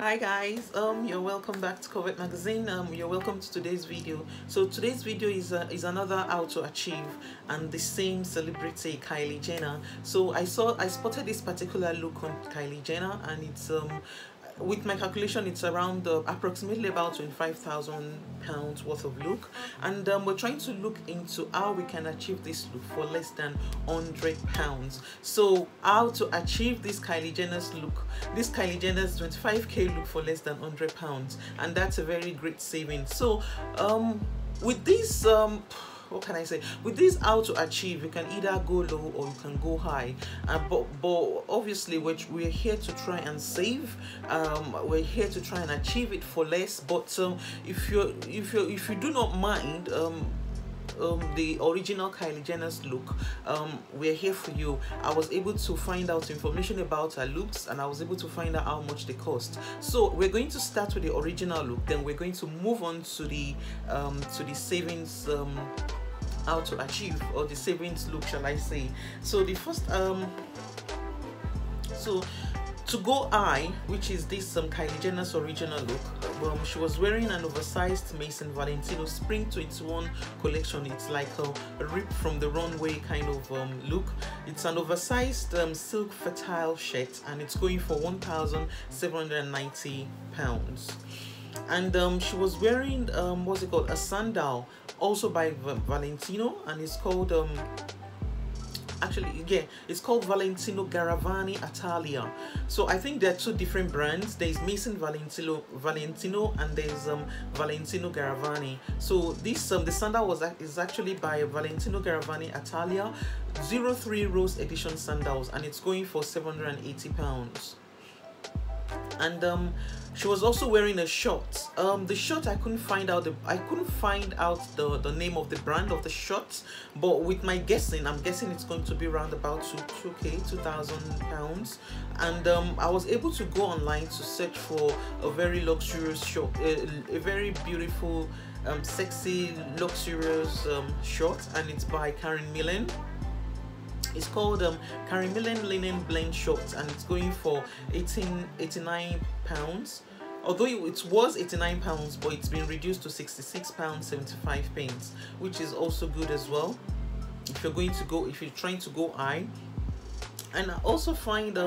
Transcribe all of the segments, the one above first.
Hi guys, you're welcome back to Covet Magazine. You're welcome to today's video. So today's video is another how to achieve, and the same celebrity, Kylie Jenner. So I spotted this particular look on Kylie Jenner, and it's with my calculation, it's around approximately about £25,000 worth of look, and we're trying to look into how we can achieve this look for less than £100. So how to achieve this Kylie Jenner's look, this Kylie Jenner's 25k look for less than £100, and that's a very great saving. So with this what can I say? With this how to achieve, you can either go low or you can go high. But obviously we're here to try and save. We're here to try and achieve it for less. But if you do not mind the original Kylie Jenner's look, we're here for you. I was able to find out information about her looks, and I was able to find out how much they cost. So we're going to start with the original look, then we're going to move on to the savings how to achieve, or the savings look, shall I say. So the first to go high, which is this Kylie Jenner's original look, she was wearing an oversized Maison Valentino Spring 21 collection. It's like a rip from the runway kind of look. It's an oversized silk fertile shirt, and it's going for £1,790. And she was wearing what's it called, a sandal, also by Valentino, and it's called it's called Valentino Garavani Atalia. So I think there are two different brands. There's Maison Valentino, and there's Valentino Garavani. So this the sandal is actually by Valentino Garavani Atalia, 03 Rose Edition sandals, and it's going for £780. And she was also wearing a shirt. The shirt, I couldn't find out the name of the brand of the shirt, but with my guessing, I'm guessing it's going to be around about £2,000. And I was able to go online to search for a very luxurious shirt, a very beautiful, sexy, luxurious shirt, and it's by Karen Millen. It's called Karen Millen Linen Blend Shorts, and it's going for £89. Although it was £89, but it's been reduced to £66.75, which is also good as well if you're going to go, if you're trying to go high. And I also find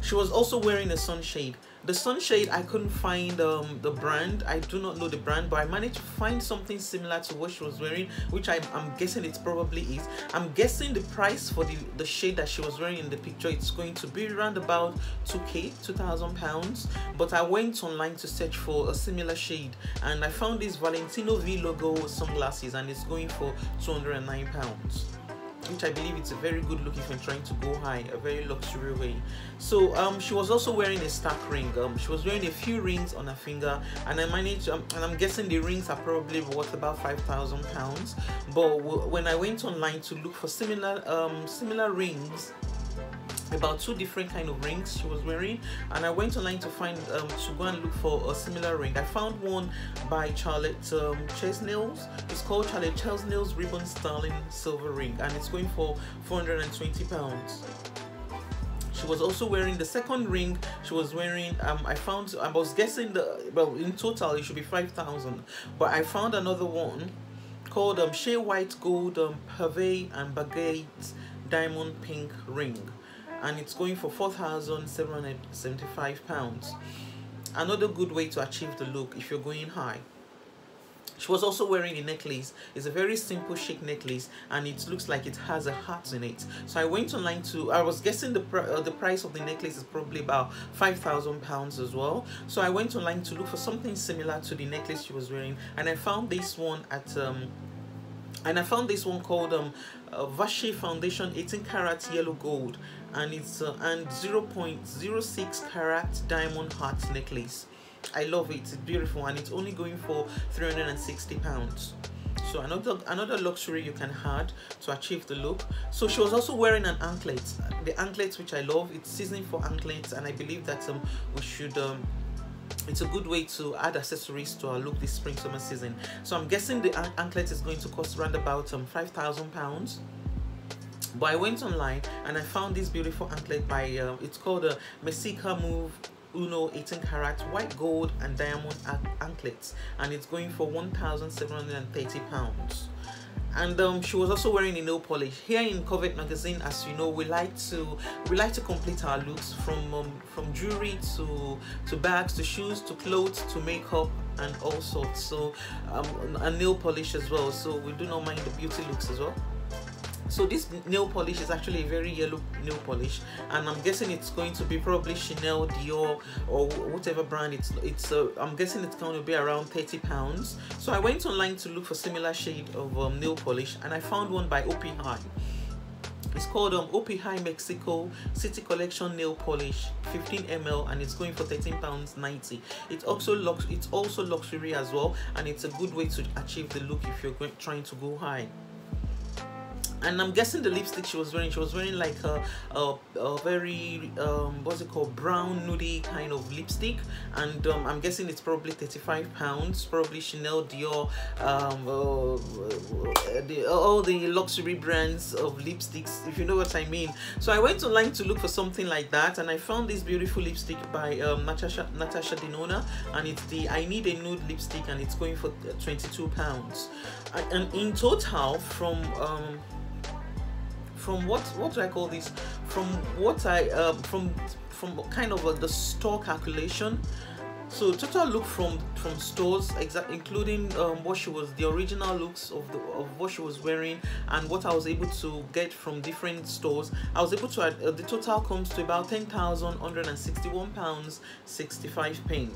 she was also wearing a sunshade. The sunshade, I couldn't find the brand. I do not know the brand, but I managed to find something similar to what she was wearing, which I'm guessing it probably is. I'm guessing the price for the shade that she was wearing in the picture, it's going to be around about £2,000. But I went online to search for a similar shade, and I found this Valentino V logo sunglasses, and it's going for £209. Which I believe it's a very good look if you're trying to go high, a very luxury way. So she was also wearing a stack ring. She was wearing a few rings on her finger, and I managed, and I'm guessing the rings are probably worth about £5,000. But when I went online to look for similar rings, about two different kind of rings she was wearing, and I went online to find to go and look for a similar ring. I found one by Charlotte Chesnais. It's called Charlotte Chesnais Ribbon Sterling Silver Ring, and it's going for £420. She was also wearing the second ring. She was wearing I was guessing well, in total it should be 5,000, but I found another one called Shea White Gold Pave and Baguette Diamond Pink Ring, and it's going for £4,775. Another good way to achieve the look if you're going high. She was also wearing a necklace. It's a very simple chic necklace, and it looks like it has a heart in it. So I went online to, I was guessing the price of the necklace is probably about £5,000 as well. So I went online to look for something similar to the necklace she was wearing, and I found this one at called Vashi Foundation 18 Karat Yellow Gold, and it's and 0.06 carat diamond heart necklace. I love it. It's beautiful, and it's only going for £360. So another luxury you can add to achieve the look. So she was also wearing an anklet, the anklets which I love. It's season for anklets, and I believe that we should it's a good way to add accessories to our look this spring summer season. So I'm guessing the anklet is going to cost around about £5,000. But I went online and I found this beautiful anklet by it's called a Messica Move Uno 18 karat white gold and diamond anklets, and it's going for £1,730. And she was also wearing a nail polish. Here in Covet Magazine, as you know, we like to complete our looks from jewelry to bags to shoes to clothes to makeup and all sorts. So and nail polish as well. So we do not mind the beauty looks as well. So this nail polish is actually a very yellow nail polish, and I'm guessing it's going to be probably Chanel, Dior, or whatever brand. I'm guessing it's going to be around £30. So I went online to look for similar shade of nail polish, and I found one by OPI High. It's called OPI High Mexico City Collection Nail Polish 15 ml, and it's going for £13.90. It's also luxury as well, and it's a good way to achieve the look if you're trying to go high. And I'm guessing the lipstick she was wearing like a very what's it called, brown nudie kind of lipstick, and I'm guessing it's probably £35, probably Chanel, Dior, all the luxury brands of lipsticks, if you know what I mean. So I went online to look for something like that, and I found this beautiful lipstick by Natasha Denona, and it's the I Need a Nude lipstick, and it's going for £22. And in total, from the store calculation, so total look from stores, including what she was, the original looks of what she was wearing, and what I was able to get from different stores, I was able to add, the total comes to about £10,161.65.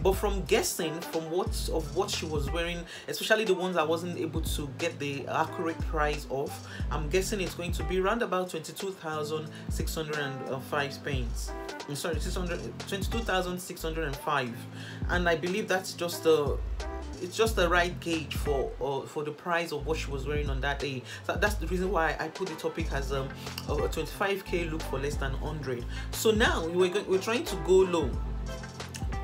But from guessing from what she was wearing, especially the ones I wasn't able to get the accurate price of, I'm guessing it's going to be around about 22,605 pence. I'm sorry, 22,605, and I believe that's just it's just the right gauge for the price of what she was wearing on that day. So that's the reason why I put the topic as a 25k look for less than 100. So now we're trying to go low.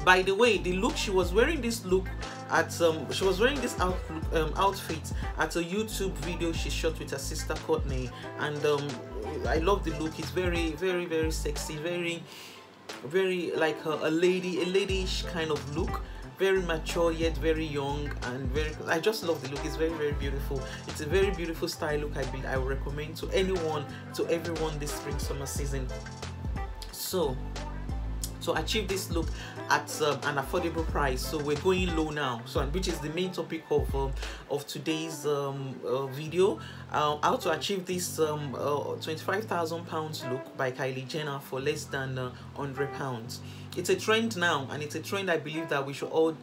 By the way, the look she was wearing, this look at she was wearing this outfit at a YouTube video she shot with her sister Courtney, and I love the look. It's very, very, very sexy, very, very like a ladyish kind of look. Very mature yet very young, and very, I just love the look. It's very, very beautiful. It's a very beautiful style look. I would recommend to anyone, to everyone this spring summer season. So achieve this look at an affordable price. So we're going low now, so, which is the main topic of today's video, how to achieve this £25,000 look by Kylie Jenner for less than £100. It's a trend now, and it's a trend I believe that we should all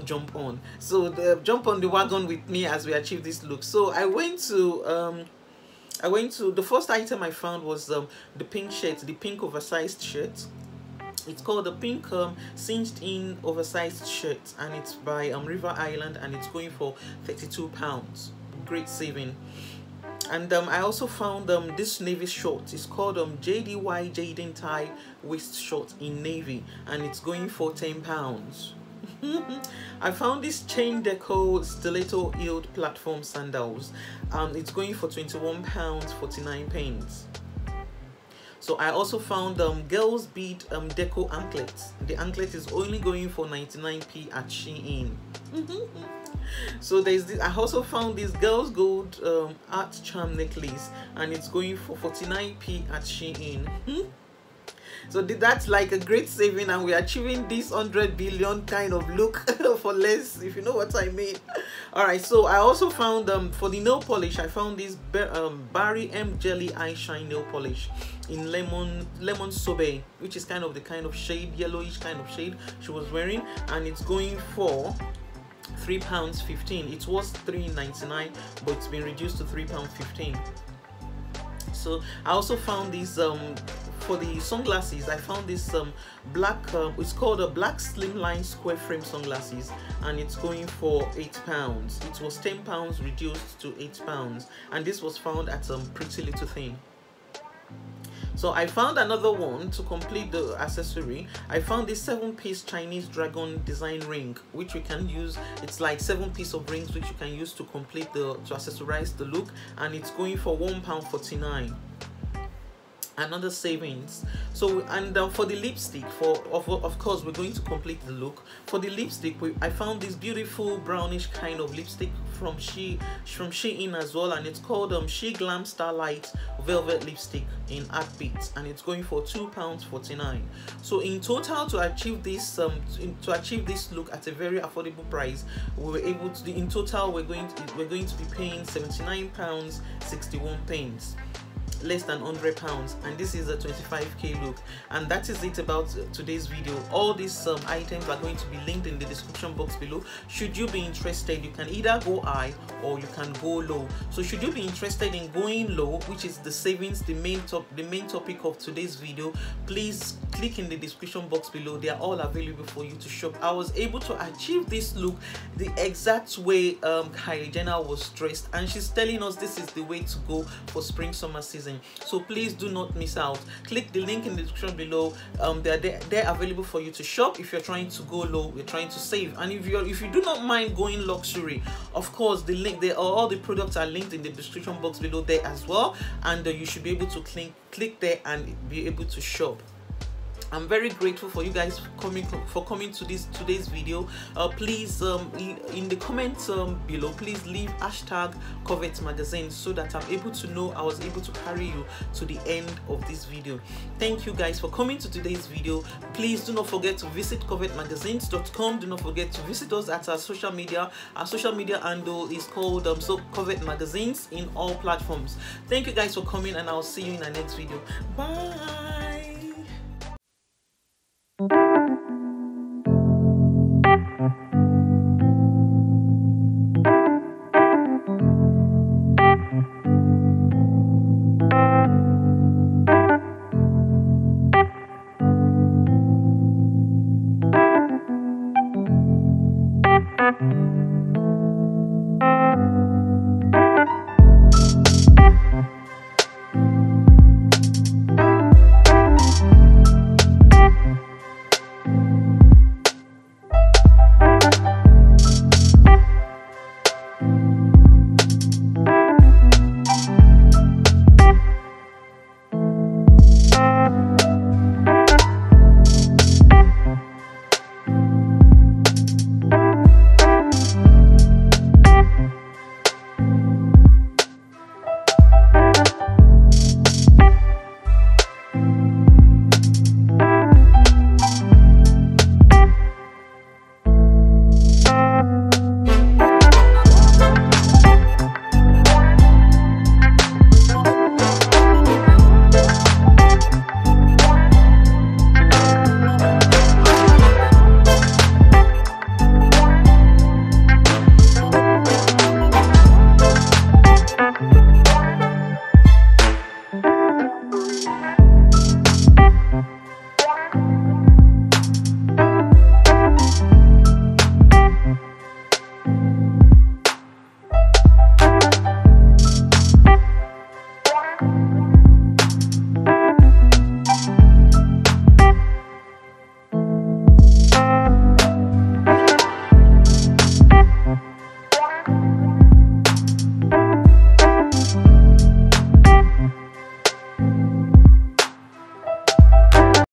jump on. So jump on the wagon with me as we achieve this look. So I went to the first item I found was the pink shirt, the pink oversized shirt. It's called the pink cinched in oversized shirt, and it's by River Island, and it's going for £32. Great saving. And I also found this navy short. It's called JDY Jaden tie waist short in navy, and it's going for £10. I found this chain deco stiletto heeled platform sandals, and it's going for £21.49. So I also found girls bead deco anklets. The anklet is only going for 99p at Shein. So there's this. I also found this girls gold art charm necklace, and it's going for 49p at Shein. So that's like a great saving, and we're achieving this 100 billion kind of look for less, if you know what I mean. All right, so I also found for the nail polish, I found this Barry M jelly eye shine nail polish in lemon sobe, which is the kind of shade, yellowish kind of shade she was wearing, and it's going for £3.15. It was £3.99, but it's been reduced to £3.15. So I also found these for the sunglasses, I found this black, it's called a black slimline square frame sunglasses, and it's going for £8. It was £10 reduced to £8, and this was found at Pretty Little Thing. So I found another one to complete the accessory. I found this 7-piece Chinese dragon design ring, which we can use. It's like 7 pieces of rings which you can use to complete the, to accessorize the look, and it's going for £1.49. Another savings. So, and for the lipstick, of course we're going to complete the look. For the lipstick, I found this beautiful brownish kind of lipstick from Shein as well, and it's called SHEGLAM Starlight Velvet Lipstick in Art Beats, and it's going for £2.49. So in total, to achieve this look at a very affordable price, we were able to, in total we're going to be paying £79.61, less than £100, and this is a 25k look. And that is it about today's video. All these items are going to be linked in the description box below. Should you be interested, you can either go high or you can go low. So should you be interested in going low, which is the savings, the main topic of today's video, please click in the description box below. They are all available for you to shop. I was able to achieve this look the exact way Kylie Jenner was dressed, and she's telling us this is the way to go for spring summer season. So please do not miss out. Click the link in the description below. They're available for you to shop. If you're trying to go low, you're trying to save, and if you do not mind going luxury, of course the link, all the products are linked in the description box below there as well, and you should be able to click there and be able to shop. I'm very grateful for you guys for coming to today's video. Please in the comments below, please leave hashtag Covet Magazine so that I'm able to know I was able to carry you to the end of this video. Thank you guys for coming to today's video. Please do not forget to visit covetmagazines.com. Do not forget to visit us at our social media. Our social media handle is called Covet Magazines in all platforms. Thank you guys for coming, and I'll see you in our next video. Bye.